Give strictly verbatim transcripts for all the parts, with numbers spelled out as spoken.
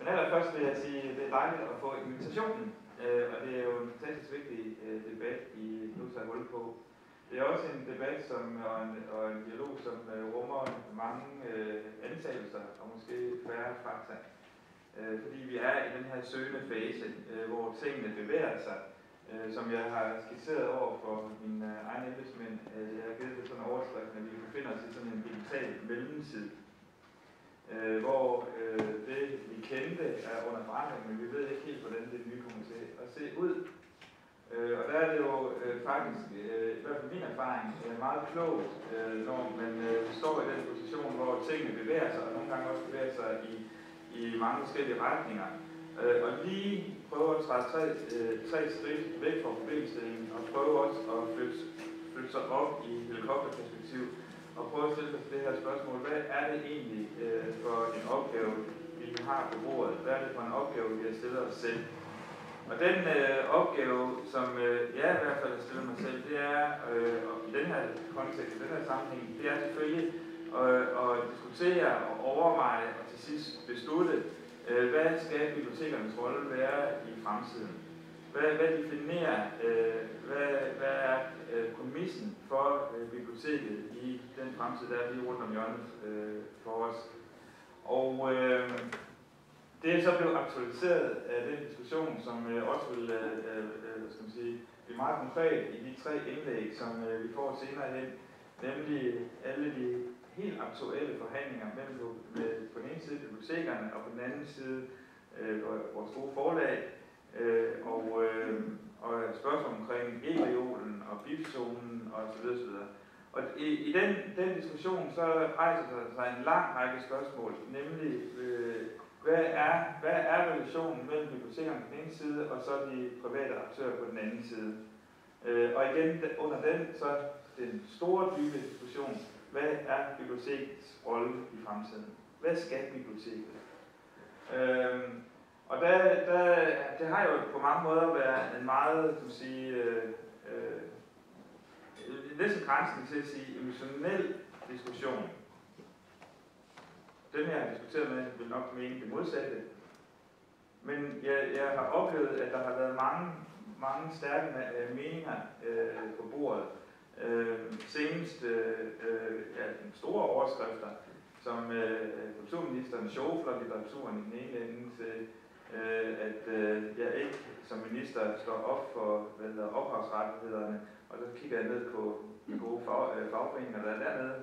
Men allerførst vil jeg sige, at det er dejligt at få invitationen, øh, og det er jo en fantastisk vigtig øh, debat, I nu tager hul på. Det er også en debat som, og, en, og en dialog, som øh, rummer mange øh, antagelser og måske færre fakta. Øh, fordi vi er i den her søgende fase, øh, hvor tingene bevæger sig, øh, som jeg har skitseret over for mine øh, egne embedsmænd. Øh, jeg har givet det sådan en overskrift, at vi befinder os i sådan en digital mellemtid. Øh, hvor øh, det, vi kendte, er under forandring, men vi ved ikke helt, hvordan det nye kommer til at se ud. Øh, og der er det jo øh, faktisk, øh, i hvert fald min erfaring, øh, meget klogt, øh, når man øh, står i den position, hvor tingene bevæger sig, og nogle gange også bevæger sig i, i mange forskellige retninger. Øh, og lige prøve at træde tre, øh, tre skridt væk fra problemstillingen, og prøve også at flytte, flytte sig op i helikopterperspektiv, og prøve at stille sig til det her spørgsmål. Hvad er det egentlig øh, for en opgave, vi har på bordet? Hvad er det for en opgave, vi har stillet os selv? Og den øh, opgave, som øh, jeg i hvert fald har stillet mig selv, det er, øh, og i den her kontekst, i den her sammenhæng, det er selvfølgelig øh, at diskutere og overveje og til sidst beslutte, øh, hvad skal bibliotekernes rolle være i fremtiden? Hvad, hvad definerer, øh, hvad, hvad er øh, præmissen for øh, biblioteket i den fremtid, der er lige rundt om hjørnet øh, for os? Og øh, det er så blevet aktualiseret af den diskussion, som øh, også vil øh, øh, skal man sige, blive meget konkret i de tre indlæg, som øh, vi får senere hen, nemlig alle de helt aktuelle forhandlinger mellem med, på den ene side bibliotekerne og på den anden side øh, vores store forlag, Øh, og, øh, og spørgsmål omkring e-reolen og bipzonen og så videre, så videre. Og i, i den, den diskussion så rejser der sig en lang række spørgsmål, nemlig øh, hvad, er, hvad er relationen mellem bibliotekerne på den ene side og så de private aktører på den anden side? Øh, og igen under den så den store dybe diskussion, hvad er bibliotekets rolle i fremtiden? Hvad skal biblioteket? Øh, Og der, der, det har jo på mange måder været en meget, kan man sige, øh, øh, næsten grænsen til at sige, emotionel diskussion. Den her, jeg har diskuteret med, vil nok mene det modsatte. Men jeg, jeg har oplevet, at der har været mange, mange stærke meninger øh, på bordet. Øh, senest øh, ja, store overskrifter, som øh, kulturministeren sjofler litteraturen i den ene ende til, Øh, at øh, jeg ikke som minister står op for ophavsrettighederne, og så kigger jeg ned på de gode fag, øh, fagforeninger, der er dernede,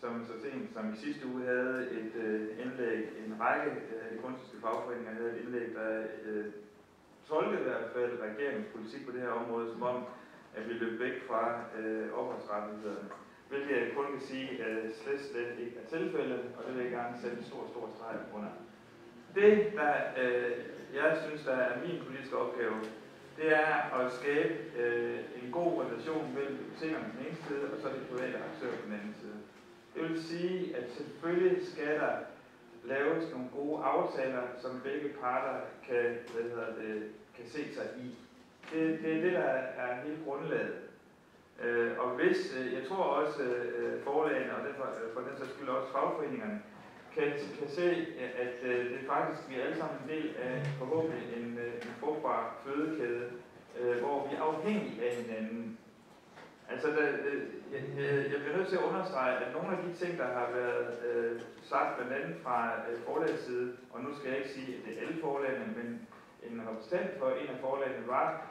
som så sent som i sidste uge havde et øh, indlæg, en række øh, kunstneriske fagforeninger havde et indlæg, der øh, tolkede i hvert fald regeringens politik på det her område, som om at vi løb væk fra øh, ophavsrettighederne. Hvilket jeg kun kan sige, at slet, slet ikke er tilfældet, og det vil jeg gerne sætte en stor, stor streg under. Det, der øh, jeg synes, der er min politiske opgave, det er at skabe øh, en god relation mellem bibliotekerne på den ene side, og så de private aktører på den anden side. Det vil sige, at selvfølgelig skal der laves nogle gode aftaler, som begge parter kan, hvad hedder det, kan se sig i. Det, det er det, der er hele grundlaget. Øh, og hvis, øh, jeg tror også øh, forlagene, og for, øh, for den sags skyld også fagforeningerne, Kan, kan se, at øh, det faktisk vi er alle sammen en del af forhåbentlig en, en frugtbar fødekæde, øh, hvor vi er afhængige af hinanden. Altså, der, øh, jeg, jeg bliver nødt til at understrege, at nogle af de ting, der har været øh, sagt blandt andet fra øh, forlagets side, og nu skal jeg ikke sige, at det er alle forlagene, men en repræsentant for en af forlagene var,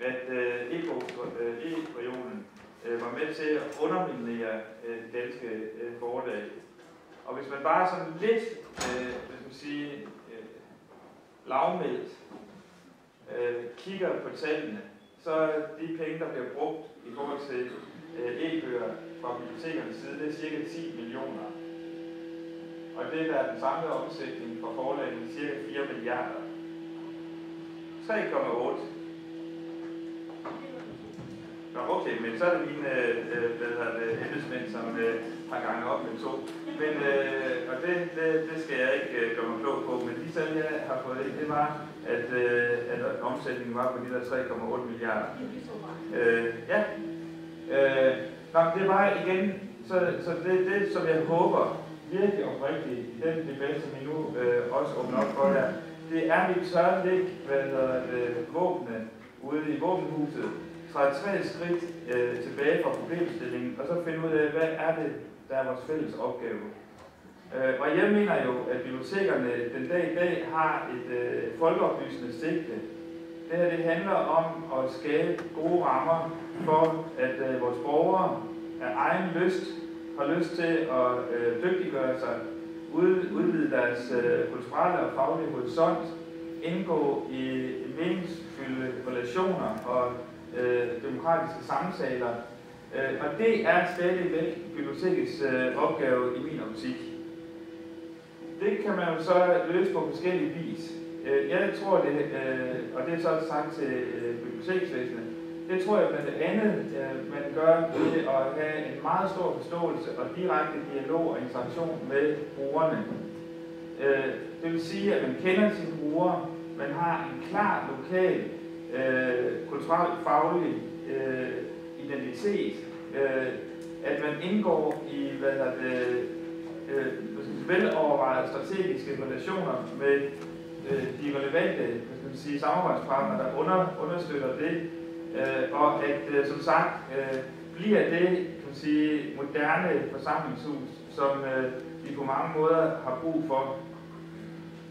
at øh, e-reolen øh, var med til at underminere øh, danske øh, forlag. Og hvis man bare sådan lidt, øh, hvad skal man sige, øh, lavmældt øh, kigger på tallene, så de penge, der bliver brugt i forhold til øh, e-bøger fra bibliotekernes side, det er cirka ti millioner. Og det der er den samlede omsætning fra forlagene, cirka fire milliarder. tre komma otte. Nå, okay, men så er det mine øh, embedsmænd, som øh, har ganget op med to. Men, øh, og det, det, det skal jeg ikke øh, gøre mig klog på, men de tal, jeg har fået ind, det var, at, øh, at omsætningen var på de der tre komma otte milliarder. Øh, ja. Øh, nå, det var igen, så, så det, det, som jeg håber virkelig oprigtigt i den debat, som I nu øh, også åbner op for her, det er mit tørre læg, våbne ude i våbenhuset, træde tre skridt øh, tilbage fra problemstillingen, og så finde ud af, hvad er det, der er vores fælles opgave. Øh, og jeg mener jo, at bibliotekerne den dag i dag har et øh, folkeoplysende sigte. Det her det handler om at skabe gode rammer for, at øh, vores borgere af egen lyst har lyst til at øh, dygtiggøre sig, udvide deres øh, kulturelle og faglige horisont, indgå i meningsfulde relationer og øh, demokratiske samtaler. Øh, og det er stadigvæk bibliotekets øh, opgave i min optik. Det kan man jo så løse på forskellige vis. Øh, jeg tror det, øh, og det er så sagt til øh, biblioteksvæsenet, det tror jeg blandt andet, øh, man gør ved at have en meget stor forståelse og direkte dialog og interaktion med brugerne. Øh, det vil sige, at man kender sine brugere, man har en klar lokal, øh, kulturelt faglig øh, identitet, øh, at man indgår i hvad der det, øh, velovervejede strategiske relationer med øh, de relevante sige, samarbejdspartnere, der under, understøtter det, øh, og at øh, som sagt øh, bliver det kan sige, moderne forsamlingshus, som øh, vi på mange måder har brug for.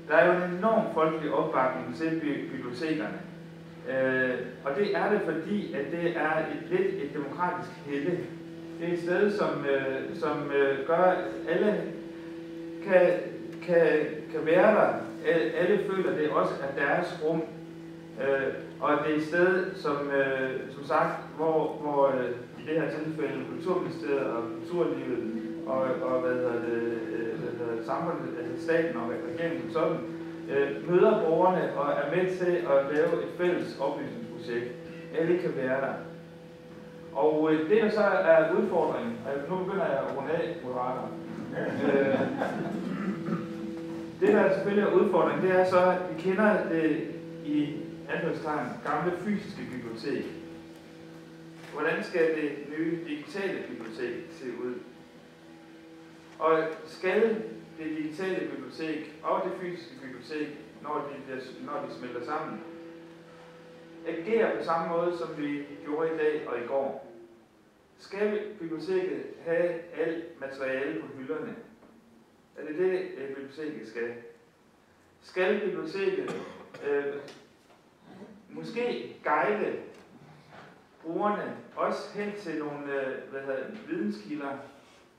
Der er jo en enorm folkelig opbakning til bibliotekerne, øh, og det er det fordi, at det er et lidt et demokratisk helle. Det er et sted, som, øh, som øh, gør, at alle kan, kan, kan være der. Alle, alle føler, det også er deres rum, øh, og det er et sted, som, øh, som sagt, hvor, hvor øh, i det her tilfælde Kulturministeriet og kulturlivet og, og hvad hedder det, samfundet, altså staten og regeringen som sådan, øh, møder borgerne og er med til at lave et fælles oplysningsprojekt. Alle kan være der. Og øh, det der så er udfordringen, og nu begynder jeg at runde af moderater. Øh, det der selvfølgelig er udfordringen, det er så, at vi kender det i anførselstegn gamle fysiske bibliotek. Hvordan skal det nye digitale bibliotek se ud? Og skal det digitale bibliotek og det fysiske bibliotek, når de, når de smelter sammen, agere på samme måde, som vi gjorde i dag og i går? Skal biblioteket have alt materiale på hylderne? Er det det, biblioteket skal? Skal biblioteket øh, måske guide brugerne også hen til nogle øh, hvad hedder, videnskilder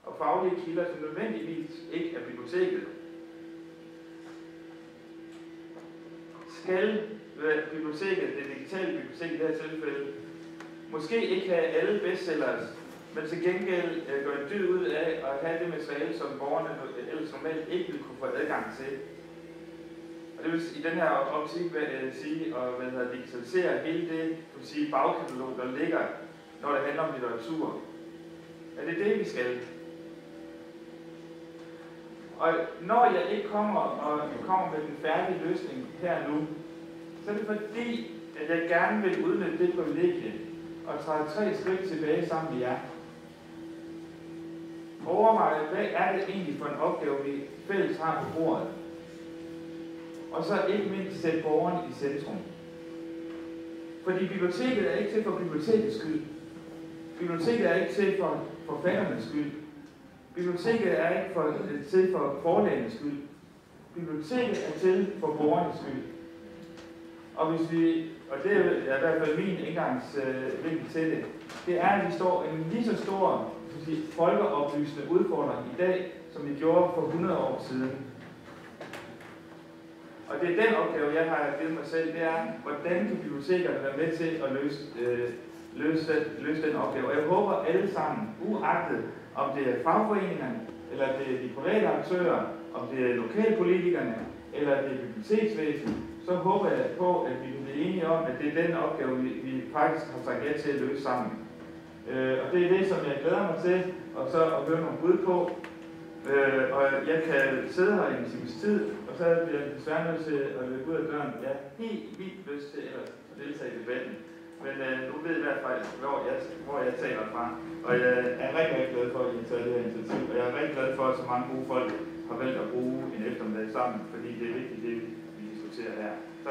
og faglige kilder, som nødvendigvis ikke er biblioteket? Skal biblioteket, det digitale bibliotek i det her tilfælde, måske ikke have alle bestsellers, men til gengæld øh, gøre en dyd ud af at have det materiale, som borgerne ellers normalt ikke ville kunne få adgang til? Og det vil i den her optik øh, sige at digitalisere hele det vil sige, bagkatalog, der ligger, når det handler om litteratur. Er det det, vi skal? Og når jeg ikke kommer og kommer med den færdige løsning her nu, så er det fordi, at jeg gerne vil udnytte det privilegie og træde tre skridt tilbage sammen med jer. Overvej, hvad er det egentlig for en opgave, vi fælles har på bordet? Og så ikke mindst sætte borgeren i centrum. Fordi biblioteket er ikke til for bibliotekets skyld. Biblioteket er ikke til for forfatternes skyld. Biblioteket er ikke for, til for forlagenes skyld. Biblioteket er til for borgernes skyld. Og hvis vi, og det er i hvert fald min indgangsvinkel til det, det er, at vi står en lige så stor folkeoplysende udfordring i dag, som vi gjorde for hundrede år siden. Og det er den opgave, jeg har givet mig selv, det er, hvordan kan bibliotekerne være med til at løse øh, Løse, løse den opgave. Og jeg håber alle sammen, uagtet om det er fagforeningerne, eller det er de private aktører, om det er lokalpolitikerne, eller det er biblioteksvæsenet, så håber jeg på, at vi bliver enige om, at det er den opgave, vi, vi faktisk har sagt ja til at løse sammen. Øh, og det er det, som jeg glæder mig til, og så at høre nogle bud på. Øh, og jeg kan sidde her i en times tid, og så bliver jeg desværre nødt til at løbe ud af døren. Jeg har helt vildt lyst til at deltage i debatten. Men øh, nu ved jeg i hvert fald, hvor jeg, hvor jeg taler fra, og jeg er rigtig, rigtig glad for, at I har taget det her initiativ, og jeg er rigtig glad for, at så mange gode folk har valgt at bruge en eftermiddag sammen, fordi det er vigtigt, det vi to that.